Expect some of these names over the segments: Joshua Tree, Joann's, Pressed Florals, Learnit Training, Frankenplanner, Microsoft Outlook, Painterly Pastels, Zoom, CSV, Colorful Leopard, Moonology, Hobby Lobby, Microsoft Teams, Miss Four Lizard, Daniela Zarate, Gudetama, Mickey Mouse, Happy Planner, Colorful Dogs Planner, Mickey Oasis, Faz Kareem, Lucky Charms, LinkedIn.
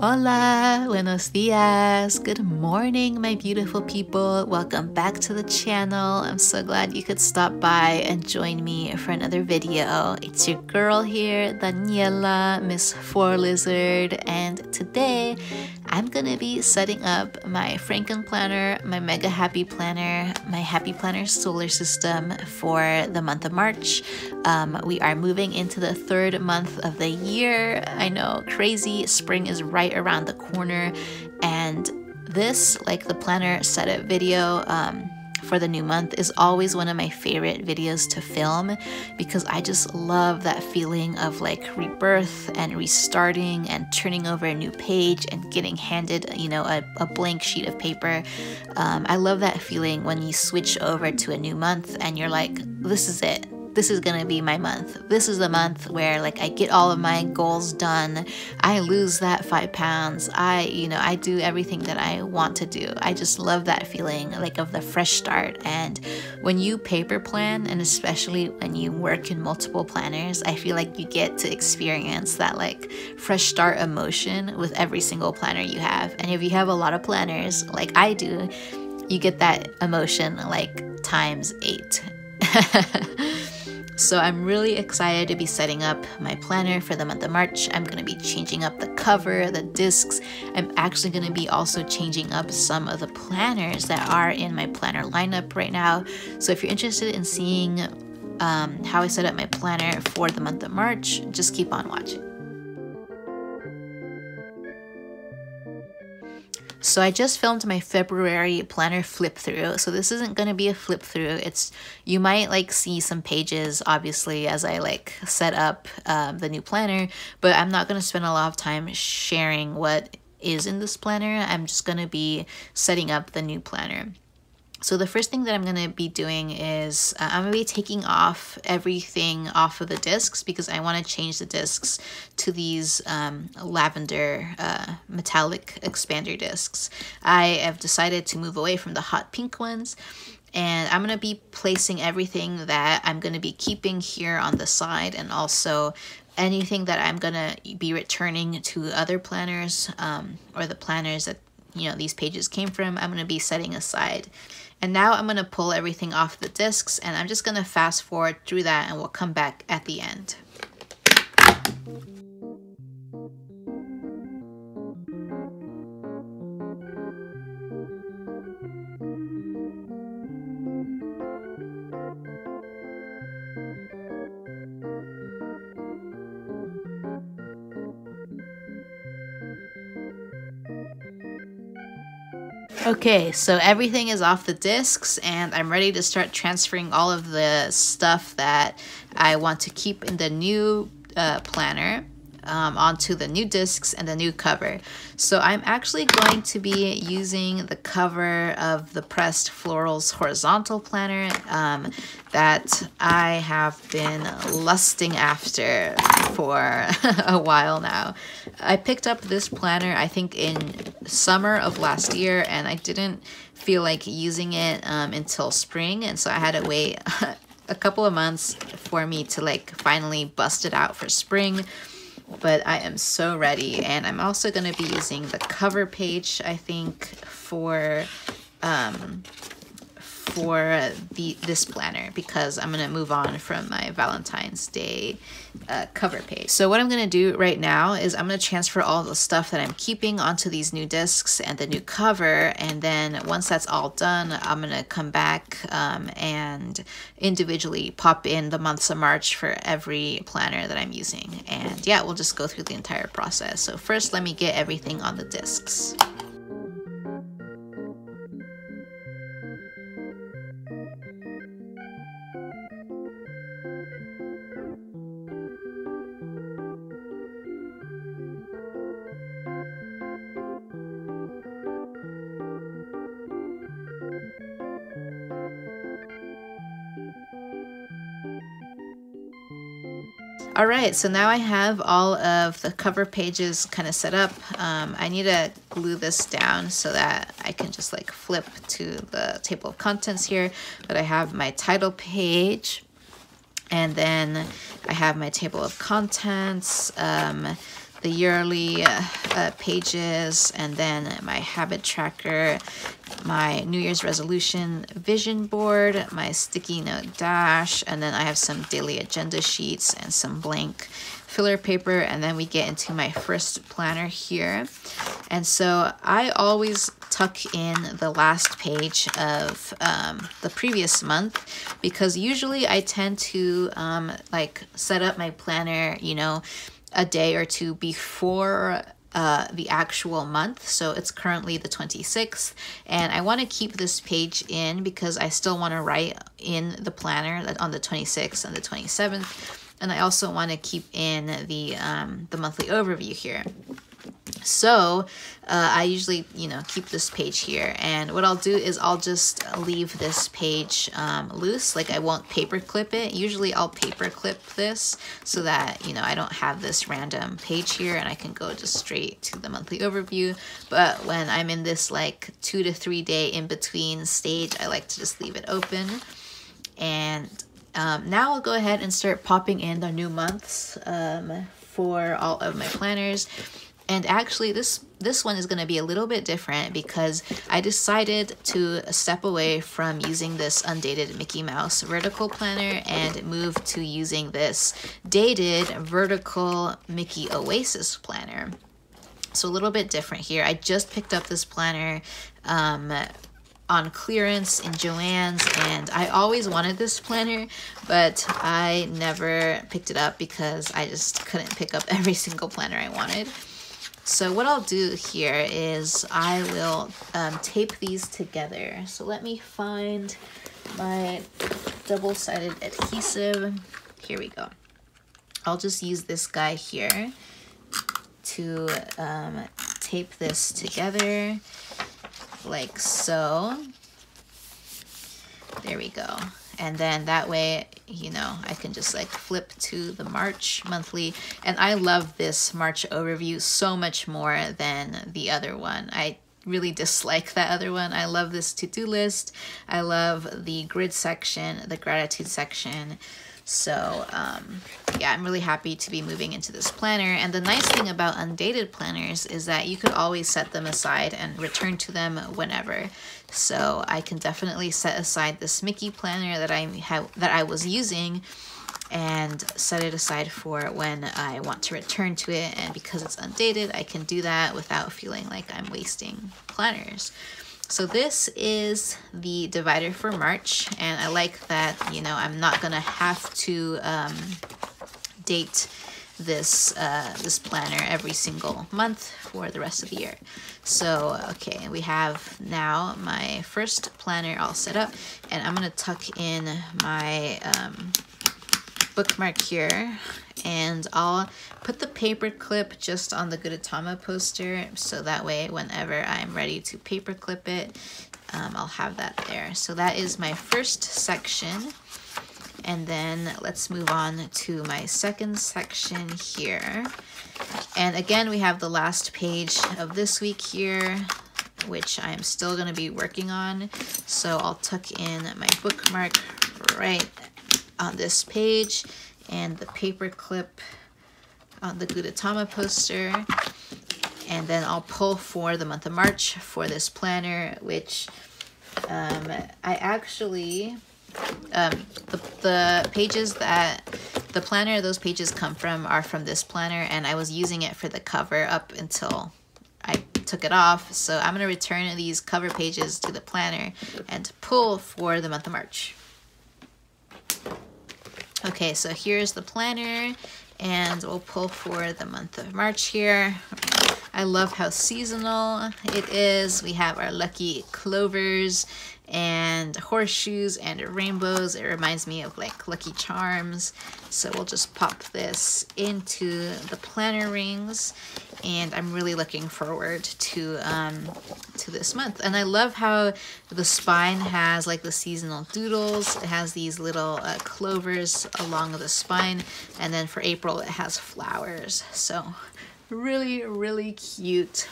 Hola, buenos dias, good morning my beautiful people, welcome back to the channel. I'm so glad you could stop by and join me for another video. It's your girl here, Daniela, Miss Four Lizard, and today I'm gonna be setting up my Frankenplanner, my Mega Happy Planner, my Happy Planner solar system for the month of March. We are moving into the third month of the year. I know, crazy, spring is right around the corner, and this, like the planner setup video for the new month, is always one of my favorite videos to film because I just love that feeling of like rebirth and restarting and turning over a new page and getting handed, you know, a blank sheet of paper. I love that feeling when you switch over to a new month and you're like, this is it. This is gonna be my month. This is the month where like I get all of my goals done. I lose that 5 pounds. I do everything that I want to do. I just love that feeling like of the fresh start. And when you paper plan, and especially when you work in multiple planners, I feel like you get to experience that like fresh start emotion with every single planner you have. And if you have a lot of planners like I do, you get that emotion like times 8. So I'm really excited to be setting up my planner for the month of March. I'm going to be changing up the cover, the discs. I'm actually going to be also changing up some of the planners that are in my planner lineup right now. So if you're interested in seeing how I set up my planner for the month of March, just keep on watching. So I just filmed my February planner flip through. So this isn't going to be a flip through. You might like see some pages, obviously, as I like set up the new planner, but I'm not going to spend a lot of time sharing what is in this planner. I'm just going to be setting up the new planner. So the first thing that I'm going to be doing is I'm going to be taking off everything off of the discs because I want to change the discs to these lavender metallic expander discs. I have decided to move away from the hot pink ones, and I'm going to be placing everything that I'm going to be keeping here on the side, and also anything that I'm going to be returning to other planners or the planners that, you know, these pages came from, I'm going to be setting aside. And now I'm going to pull everything off the discs, and I'm just going to fast forward through that, and we'll come back at the end. Okay, so everything is off the discs, and I'm ready to start transferring all of the stuff that I want to keep in the new planner onto the new discs and the new cover. So I'm actually going to be using the cover of the Pressed Florals horizontal planner that I have been lusting after for a while now. I picked up this planner I think in summer of last year, and I didn't feel like using it until spring, and so I had to wait a couple of months for me to like finally bust it out for spring. But I am so ready, and I'm also going to be using the cover page, I think, for this planner, because I'm going to move on from my Valentine's Day cover page. So what I'm going to do right now is I'm going to transfer all the stuff that I'm keeping onto these new discs and the new cover, and then once that's all done, I'm going to come back and individually pop in the months of March for every planner that I'm using. And yeah, we'll just go through the entire process. So first, let me get everything on the discs. All right, so now I have all of the cover pages kind of set up. I need to glue this down so that I can just like flip to the table of contents here. But I have my title page, and then I have my table of contents, the yearly pages, and then my habit tracker, my New Year's resolution vision board, my sticky note dash, and then I have some daily agenda sheets and some blank filler paper, and then we get into my first planner here. And so I always tuck in the last page of the previous month, because usually I tend to like set up my planner, you know, a day or two before the actual month. So it's currently the 26th, and I want to keep this page in because I still want to write in the planner on the 26th and the 27th, and I also want to keep in the monthly overview here. So I usually, you know, keep this page here, and what I'll do is I'll just leave this page loose. Like, I won't paper clip it. Usually I'll paper clip this so that, you know, I don't have this random page here and I can go just straight to the monthly overview. But when I'm in this like 2 to 3 day in between stage, I like to just leave it open. And now I'll go ahead and start popping in the new months for all of my planners. And actually this one is going to be a little bit different because I decided to step away from using this undated Mickey Mouse vertical planner and move to using this dated vertical Mickey Oasis planner. So a little bit different here. I just picked up this planner on clearance in Joann's, and I always wanted this planner, but I never picked it up because I just couldn't pick up every single planner I wanted. So what I'll do here is I will tape these together. So let me find my double-sided adhesive. Here we go. I'll just use this guy here to tape this together, like so. There we go. And then that way, you know, I can just like flip to the March monthly. And I love this March overview so much more than the other one. I really dislike that other one. I love this to-do list. I love the grid section, the gratitude section. So yeah, I'm really happy to be moving into this planner. And the nice thing about undated planners is that you could always set them aside and return to them whenever. So I can definitely set aside this Mickey planner that I was using and set it aside for when I want to return to it. And because it's undated, I can do that without feeling like I'm wasting planners. So this is the divider for March, and I like that, you know, I'm not gonna have to date this this planner every single month for the rest of the year. So okay, we have now my first planner all set up, and I'm gonna tuck in my bookmark here, and I'll put the paper clip just on the Gudetama poster, so that way whenever I'm ready to paper clip it, I'll have that there. So that is my first section, and then let's move on to my second section here. And again, we have the last page of this week here, which I'm still going to be working on, so I'll tuck in my bookmark right on this page and the paper clip on the Gudetama poster. And then I'll pull for the month of March for this planner, which I actually, the pages that the planner, those pages come from, are from this planner, and I was using it for the cover up until I took it off. So I'm gonna return these cover pages to the planner and pull for the month of March. Okay, so here's the planner, and we'll pull for the month of March here. I love how seasonal it is. We have our lucky clovers and horseshoes and rainbows. It reminds me of like Lucky Charms. So we'll just pop this into the planner rings, and I'm really looking forward to this month. And I love how the spine has like the seasonal doodles. It has these little clovers along the spine, and then for April it has flowers. So really, really cute.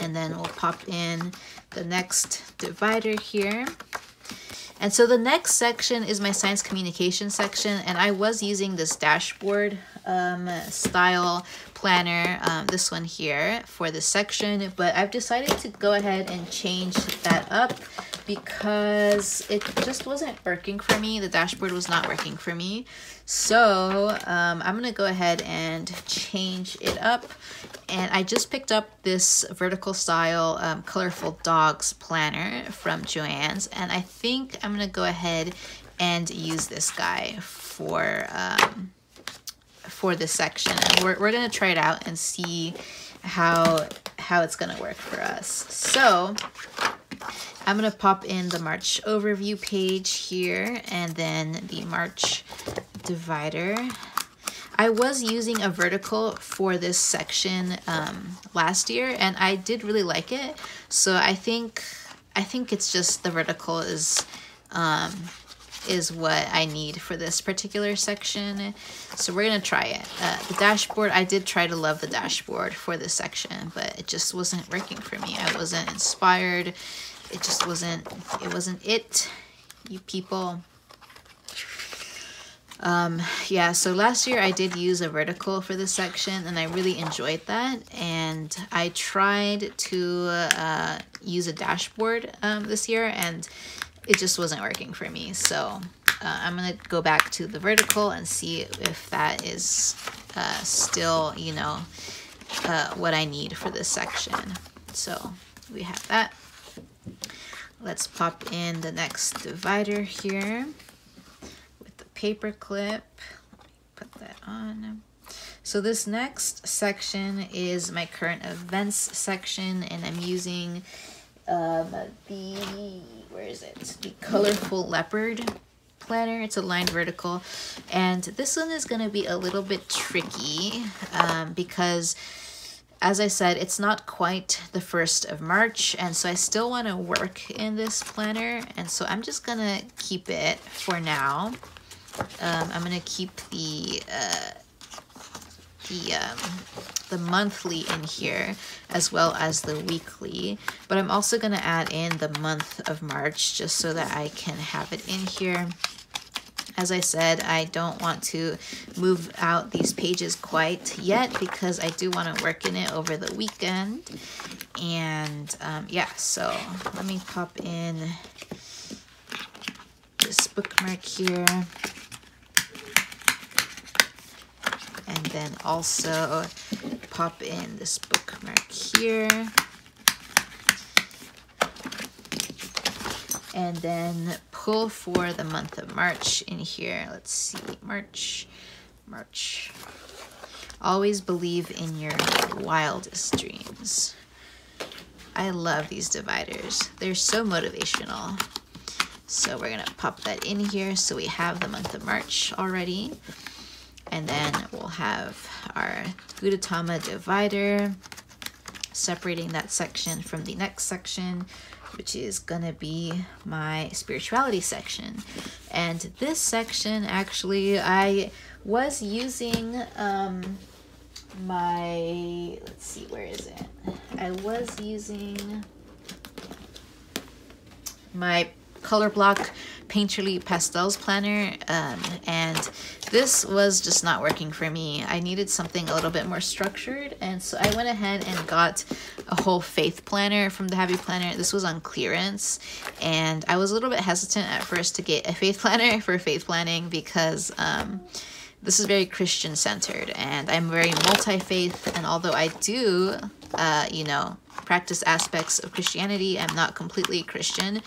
And then we'll pop in the next divider here, And so the next section is my science communication section, and I was using this dashboard style planner, this one here, for this section, but I've decided to go ahead and change that up because it just wasn't working for me. The dashboard was not working for me. So I'm gonna go ahead and change it up. And I just picked up this vertical style Colorful Dogs Planner from Joann's, and I think I'm gonna go ahead and use this guy for this section. And we're gonna try it out and see how it's gonna work for us. So I'm gonna pop in the March overview page here and then the March divider. I was using a vertical for this section last year, and I did really like it. So I think it's just the vertical is what I need for this particular section. So we're gonna try it. The dashboard, I did try to love the dashboard for this section, but it just wasn't working for me. I wasn't inspired. It just wasn't. It wasn't it. You people. Yeah, so last year I did use a vertical for this section, and I really enjoyed that, and I tried to use a dashboard this year, and it just wasn't working for me. So I'm gonna go back to the vertical and see if that is still, you know, what I need for this section. So we have that. Let's pop in the next divider here. Paper clip, put that on. So this next section is my current events section, and I'm using the Colorful Leopard Planner. It's a lined vertical, and this one is gonna be a little bit tricky because, as I said, it's not quite the 1st of March, and so I still want to work in this planner, and so I'm just gonna keep it for now. I'm gonna keep the monthly in here as well as the weekly, but I'm also gonna add in the month of March just so that I can have it in here. As I said, I don't want to move out these pages quite yet because I do want to work in it over the weekend. And yeah, so let me pop in this bookmark here, and then also pop in this bookmark here, and then pull for the month of March in here. Let's see, March. Always believe in your wildest dreams. I love these dividers. They're so motivational. So we're gonna pop that in here. So we have the month of March already. And then we'll have our Gudetama divider, separating that section from the next section, which is gonna be my spirituality section. And this section, actually, I was using my, let's see, where is it? I was using my color block Painterly Pastels planner, and this was just not working for me. I needed something a little bit more structured, and so I went ahead and got a whole faith planner from the Happy Planner. This was on clearance, and I was a little bit hesitant at first to get a faith planner for faith planning because this is very Christian centered, and I'm very multi-faith, and although I do you know, practice aspects of Christianity, I'm not completely Christian.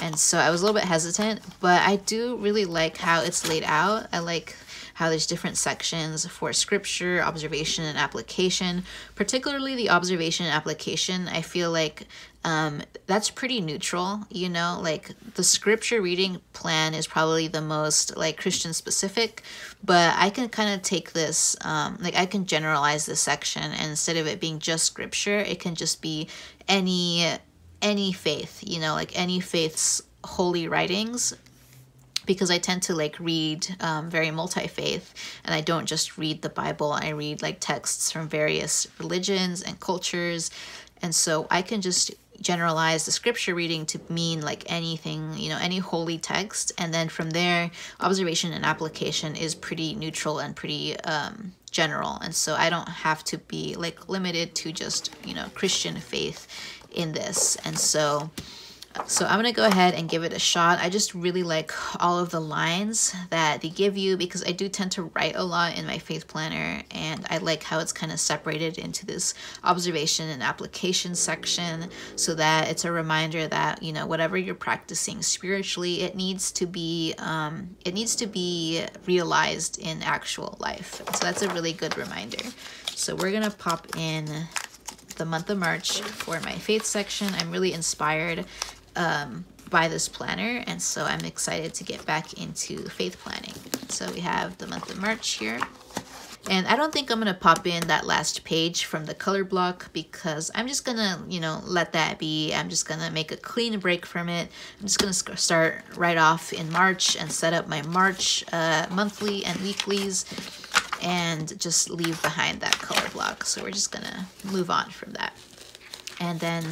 And so I was a little bit hesitant, but I do really like how it's laid out. I like how there's different sections for scripture, observation, and application. Particularly the observation and application, I feel like that's pretty neutral, you know? Like, the scripture reading plan is probably the most, like, Christian specific, but I can kind of take this, like, I can generalize this section, and instead of it being just scripture, it can just be any faith, you know, like any faith's holy writings, because I tend to like read very multi-faith, and I don't just read the Bible. I read like texts from various religions and cultures, and so I can just generalize the scripture reading to mean like anything, you know, any holy text. And then from there, observation and application is pretty neutral and pretty general. And so I don't have to be like limited to just, you know, Christian faith in this. And so I'm gonna go ahead and give it a shot. I just really like all of the lines that they give you, because I do tend to write a lot in my faith planner, and I like how it's kind of separated into this observation and application section, so that it's a reminder that, you know, whatever you're practicing spiritually, it needs to be realized in actual life. So that's a really good reminder. So we're gonna pop in the month of March for my faith section. I'm really inspired by this planner, and so I'm excited to get back into faith planning. So we have the month of March here, and I don't think I'm gonna pop in that last page from the color block, because I'm just gonna, you know, let that be. I'm just gonna make a clean break from it. I'm just gonna start right off in March and set up my March monthly and weeklies, and just leave behind that color block. So we're just gonna move on from that. And then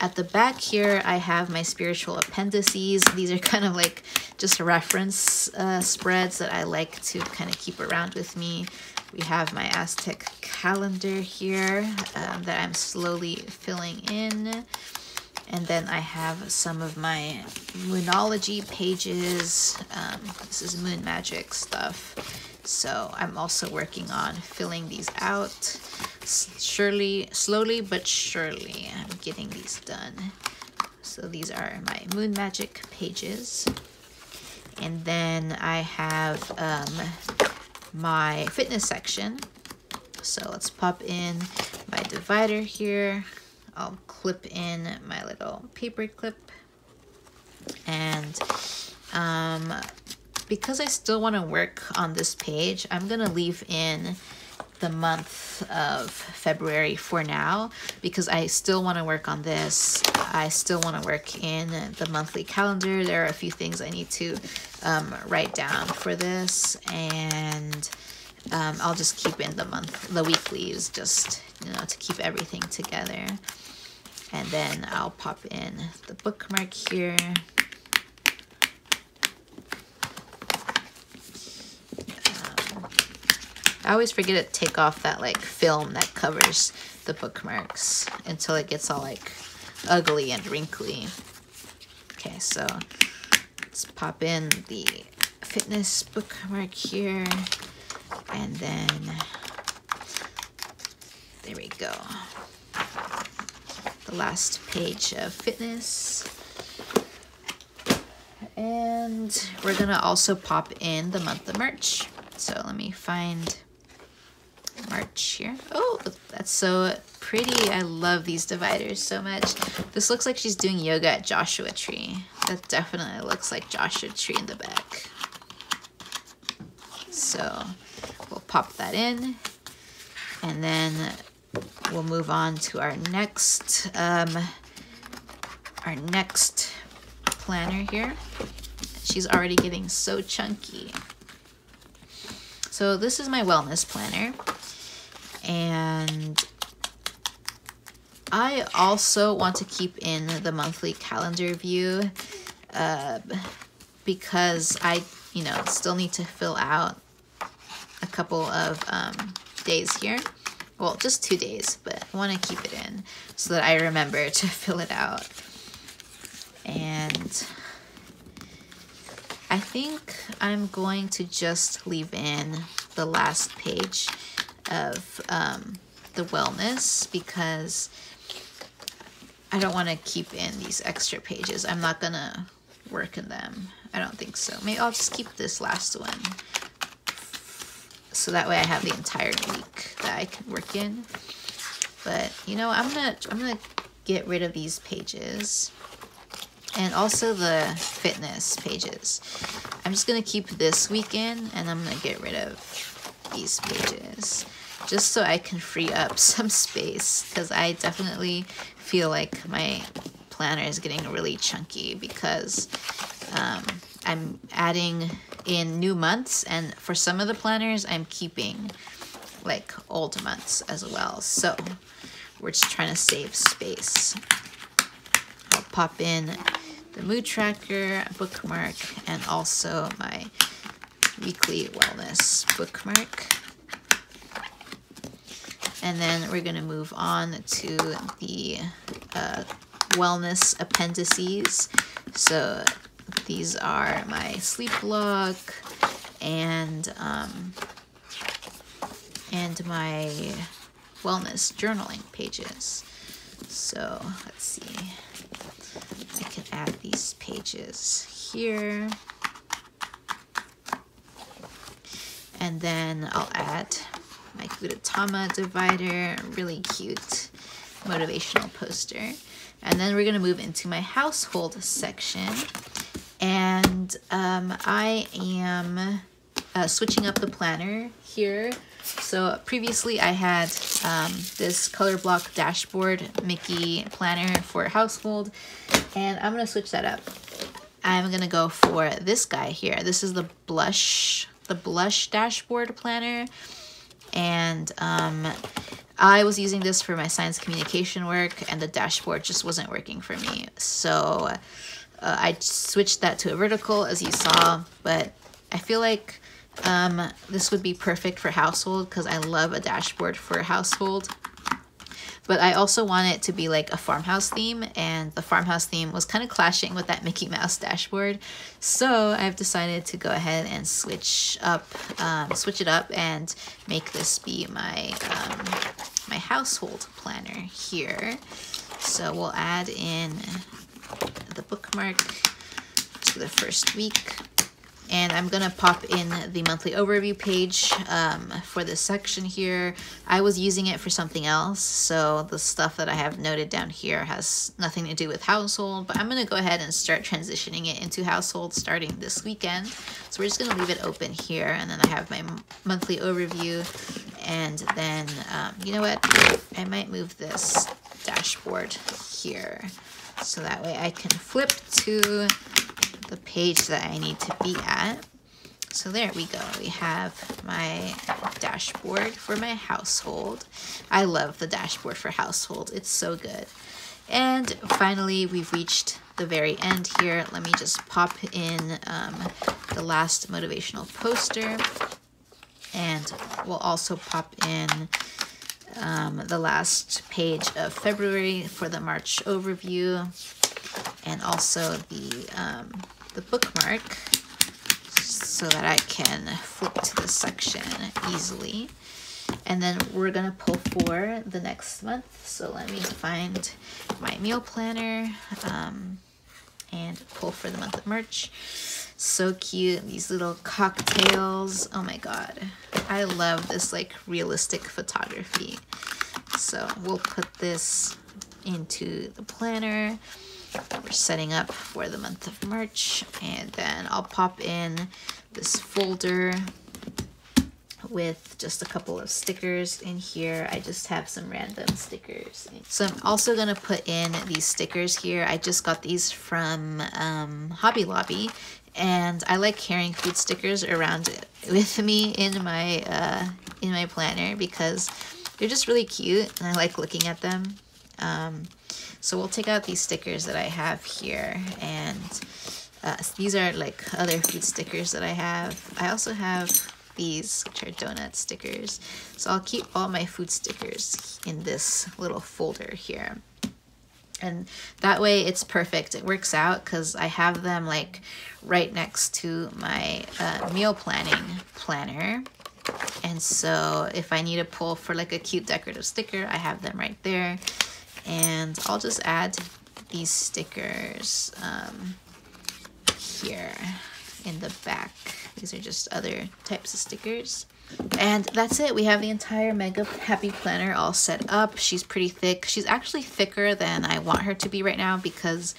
at the back here, I have my spiritual appendices. These are kind of like just reference spreads that I like to kind of keep around with me. We have my Aztec calendar here that I'm slowly filling in. And then I have some of my Moonology pages. This is Moon Magic stuff. So I'm also working on filling these out. Slowly but surely, I'm getting these done. So these are my Moon Magic pages. And then I have my fitness section. So let's pop in my divider here. I'll clip in my little paper clip. And because I still want to work on this page, I'm going to leave in the month of February for now, because I still want to work on this. I still want to work in the monthly calendar. There are a few things I need to write down for this, and I'll just keep in the weeklies, just, you know, to keep everything together. And then I'll pop in the bookmark here. I always forget to take off that like film that covers the bookmarks until it gets all like ugly and wrinkly. Okay, so let's pop in the fitness bookmark here, and then there we go. The last page of fitness. And we're gonna also pop in the month of March. So let me find March here. Oh, that's so pretty. I love these dividers so much. This looks like she's doing yoga at Joshua Tree. That definitely looks like Joshua Tree in the back. So we'll pop that in, and then we'll move on to our next planner here. She's already getting so chunky. So this is my wellness planner, and I also want to keep in the monthly calendar view because I, you know, still need to fill out a couple of days here. Well, just 2 days, but I want to keep it in so that I remember to fill it out. And I think I'm going to just leave in the last page of the wellness, because I don't want to keep in these extra pages. I'm not gonna work in them. I don't think so. Maybe I'll just keep this last one, so that way I have the entire week that I can work in. But you know, I'm gonna get rid of these pages. And also the fitness pages. I'm just gonna keep this week in, and I'm gonna get rid of these pages just so I can free up some space, because I definitely feel like my planner is getting really chunky, because I'm adding in new months, and for some of the planners I'm keeping like old months as well. So we're just trying to save space. pop in the mood tracker, a bookmark, and also my weekly wellness bookmark. And then we're going to move on to the wellness appendices. So these are my sleep log and my wellness journaling pages. So let's see, I can add these pages here. And then I'll add my Gudetama divider, really cute motivational poster. And then we're gonna move into my household section. And I am switching up the planner here. So previously I had this color block dashboard Mickey planner for household, and I'm gonna switch that up. I'm gonna go for this guy here. This is the blush dashboard planner. And I was using this for my science communication work, and the dashboard just wasn't working for me. So I switched that to a vertical, as you saw, but I feel like this would be perfect for household because I love a dashboard for household. But I also want it to be like a farmhouse theme, and the farmhouse theme was kind of clashing with that Mickey Mouse dashboard. So I've decided to go ahead and switch it up and make this be my my household planner here. So we'll add in the bookmark to the first week. And I'm going to pop in the monthly overview page for this section here. I was using it for something else, so the stuff that I have noted down here has nothing to do with household, but I'm going to go ahead and start transitioning it into household starting this weekend. So we're just going to leave it open here, and then I have my monthly overview, and then, you know what, I might move this dashboard here, so that way I can flip to the page that I need to be at. So there we go. We have my dashboard for my household. I love the dashboard for household. It's so good. And finally, we've reached the very end here. Let me just pop in the last motivational poster, and we'll also pop in the last page of February for the March overview, and also the bookmark, so that I can flip to this section easily. And then we're gonna pull for the next month. So let me find my meal planner and pull for the month of March. So cute, these little cocktails. Oh my God, I love this like realistic photography. So we'll put this into the planner. We're setting up for the month of March, and then I'll pop in this folder with just a couple of stickers in here. I just have some random stickers. So I'm also gonna put in these stickers here. I just got these from Hobby Lobby, and I like carrying food stickers around with me in my planner because they're just really cute, and I like looking at them. So we'll take out these stickers that I have here, and these are like other food stickers that I have. I also have these, which are donut stickers. So I'll keep all my food stickers in this little folder here. And that way it's perfect. It works out because I have them like right next to my meal planning planner. And so if I need to pull for like a cute decorative sticker, I have them right there. And I'll just add these stickers here in the back. These are just other types of stickers. And that's it. We have the entire mega happy planner all set up. She's pretty thick. She's actually thicker than I want her to be right now because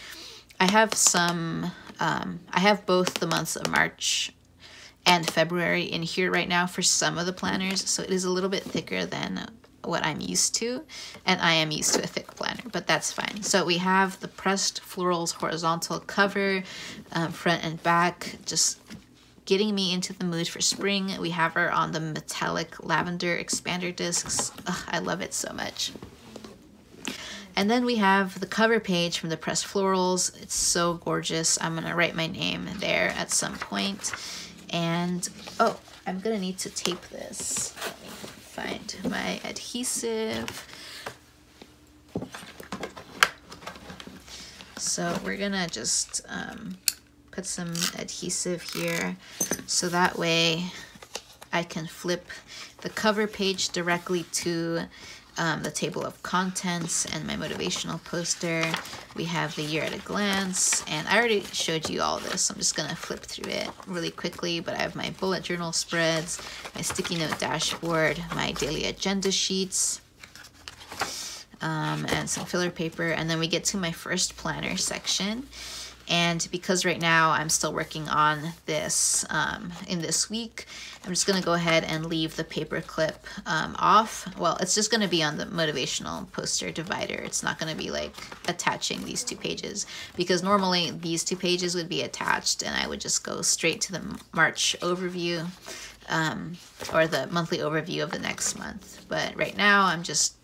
I have some, I have both the months of March and February in here right now for some of the planners. So it is a little bit thicker than what I'm used to, and I am used to a thick planner, but that's fine. So we have the Pressed Florals horizontal cover, front and back, just getting me into the mood for spring. We have her on the metallic lavender expander discs. Ugh, I love it so much. And then we have the cover page from the Pressed Florals. It's so gorgeous. I'm gonna write my name there at some point. And, oh, I'm gonna need to tape this. Let me find my adhesive. So we're gonna just put some adhesive here so that way I can flip the cover page directly to the table of contents and my motivational poster. We have the year at a glance, and I already showed you all this. I'm just gonna flip through it really quickly, but I have my bullet journal spreads, my sticky note dashboard, my daily agenda sheets, and some filler paper. And then we get to my first planner section. And because right now I'm still working on this in this week, I'm just gonna go ahead and leave the paper clip off. Well, it's just gonna be on the motivational poster divider. It's not gonna be like attaching these two pages, because normally these two pages would be attached and I would just go straight to the March overview or the monthly overview of the next month. But right now I'm just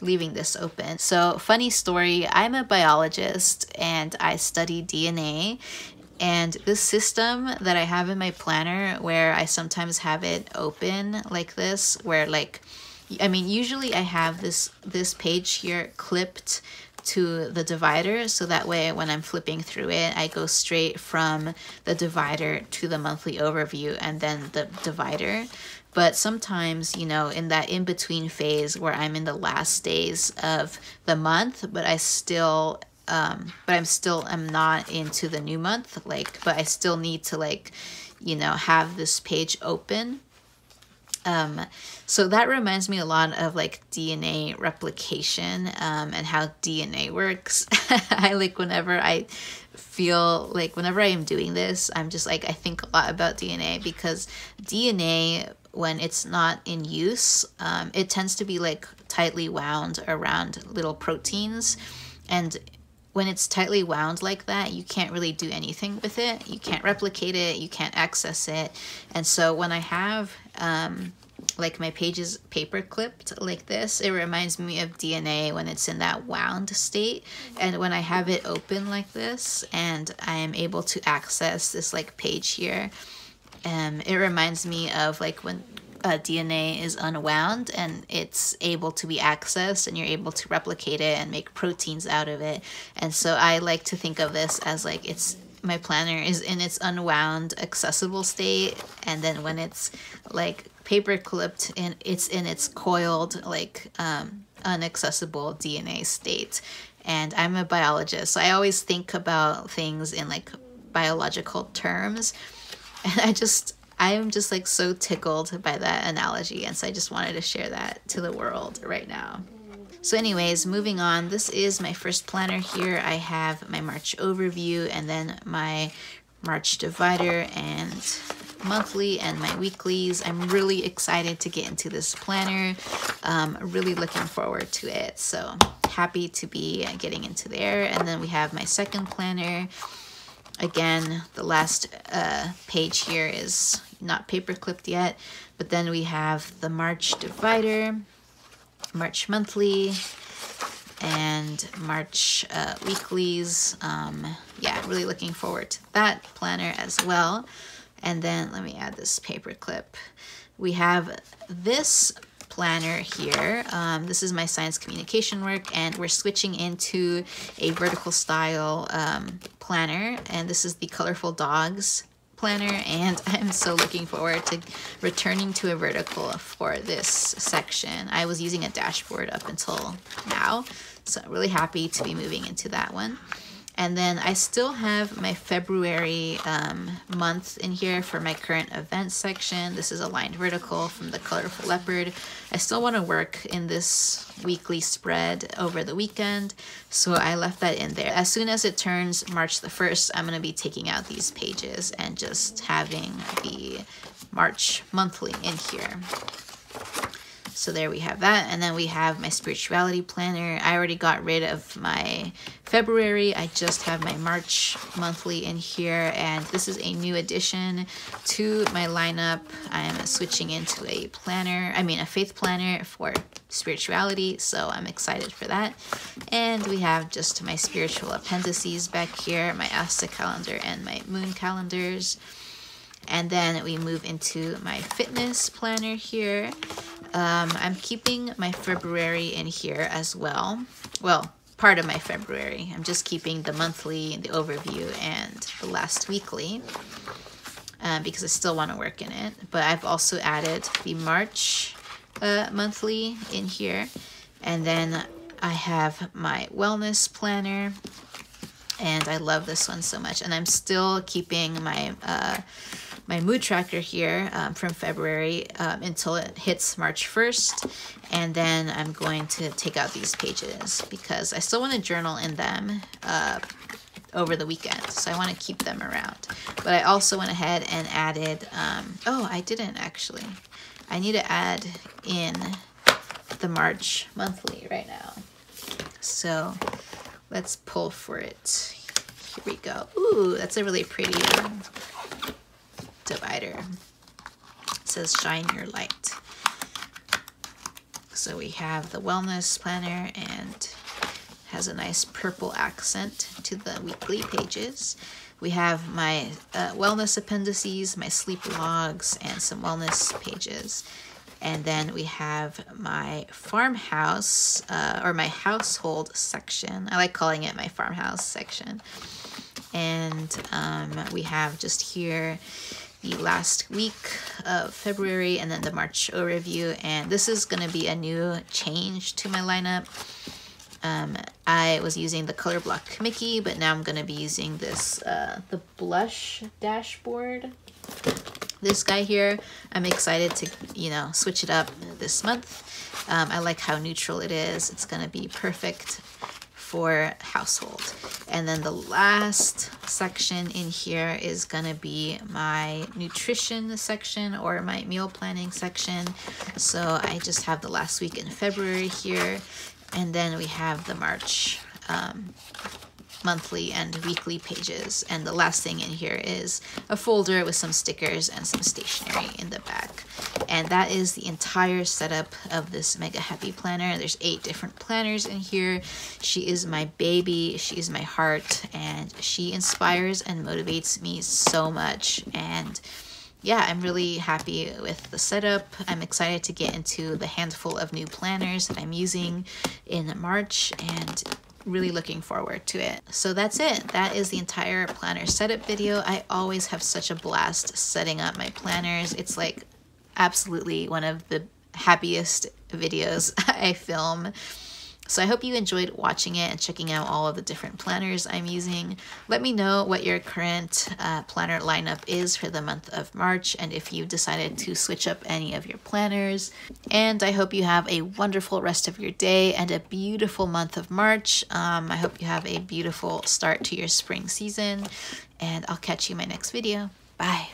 leaving this open. So, funny story, I'm a biologist and I study DNA, and this system that I have in my planner where I sometimes have it open like this, where like, I mean, usually I have this page here clipped to the divider, so that way when I'm flipping through it, I go straight from the divider to the monthly overview and then the divider. But sometimes, you know, in that in-between phase where I'm in the last days of the month, but I still, I'm not into the new month, like, but I still need to, like, you know, have this page open. So that reminds me a lot of like DNA replication and how DNA works. I like whenever I feel like whenever I am doing this, I'm just like, I think a lot about DNA, because DNA, when it's not in use, it tends to be like tightly wound around little proteins, and when it's tightly wound like that, you can't really do anything with it. You can't replicate it, you can't access it. And so when I have like my pages paper clipped like this, it reminds me of DNA when it's in that wound state. And when I have it open like this and I am able to access this like page here, it reminds me of like when DNA is unwound and it's able to be accessed and you're able to replicate it and make proteins out of it. And so I like to think of this as like, it's my planner is in its unwound accessible state, and then when it's like paper clipped and it's in its coiled like unaccessible DNA state. And I'm a biologist, so I always think about things in like biological terms, and I am just like so tickled by that analogy, and so I just wanted to share that to the world right now. So anyways, moving on, this is my first planner here. I have my March overview and then my March divider and monthly and my weeklies. I'm really excited to get into this planner. Really looking forward to it. So happy to be getting into there. And then we have my second planner. Again, the last page here is not paper clipped yet, but then we have the March divider, March monthly, and March weeklies. Yeah, really looking forward to that planner as well. And then let me add this paper clip. We have this planner here. This is my science communication work, and we're switching into a vertical style planner, and this is the Colorful Dogs Planner, and I'm so looking forward to returning to a vertical for this section. I was using a dashboard up until now, so I'm really happy to be moving into that one. And then I still have my February month in here for my current events section. This is a lined vertical from the Colorful Leopard. I still want to work in this weekly spread over the weekend, so I left that in there. As soon as it turns March the 1st, I'm going to be taking out these pages and just having the March monthly in here. So there we have that. And then we have my spirituality planner. I already got rid of my February. I just have my March monthly in here. And this is a new addition to my lineup. I'm switching into a planner, I mean a faith planner for spirituality. So I'm excited for that. And we have just my spiritual appendices back here, my Asta calendar and my moon calendars. And then we move into my fitness planner here. I'm keeping my February in here as well. Well, part of my February. I'm just keeping the monthly, the overview, and the last weekly because I still want to work in it. But I've also added the March monthly in here. And then I have my wellness planner. And I love this one so much. And I'm still keeping my... my mood tracker here from February until it hits March 1st. And then I'm going to take out these pages because I still want to journal in them over the weekend. So I want to keep them around. But I also went ahead and added, oh, I didn't actually. I need to add in the March monthly right now. So let's pull for it. Here we go. Ooh, that's a really pretty one. Divider. It says shine your light. So we have the wellness planner and has a nice purple accent to the weekly pages. We have my wellness appendices, my sleep logs, and some wellness pages. And then we have my farmhouse or my household section. I like calling it my farmhouse section. And we have just here the last week of February and then the March overview. And this is going to be a new change to my lineup. I was using the color block Mickey, but now I'm going to be using this, the blush dashboard. This guy here, I'm excited to, you know, switch it up this month. I like how neutral it is. It's going to be perfect for household. And then the last section in here is gonna be my nutrition section or my meal planning section. So I just have the last week in February here, and then we have the March monthly and weekly pages. And the last thing in here is a folder with some stickers and some stationery in the back. And that is the entire setup of this Mega Happy Planner. There's 8 different planners in here. She is my baby, she is my heart, and she inspires and motivates me so much. And yeah, I'm really happy with the setup. I'm excited to get into the handful of new planners that I'm using in March, and really looking forward to it. So that's it. That is the entire planner setup video. I always have such a blast setting up my planners. It's like absolutely one of the happiest videos I film. So I hope you enjoyed watching it and checking out all of the different planners I'm using. Let me know what your current planner lineup is for the month of March and if you've decided to switch up any of your planners. And I hope you have a wonderful rest of your day and a beautiful month of March. I hope you have a beautiful start to your spring season, and I'll catch you in my next video. Bye!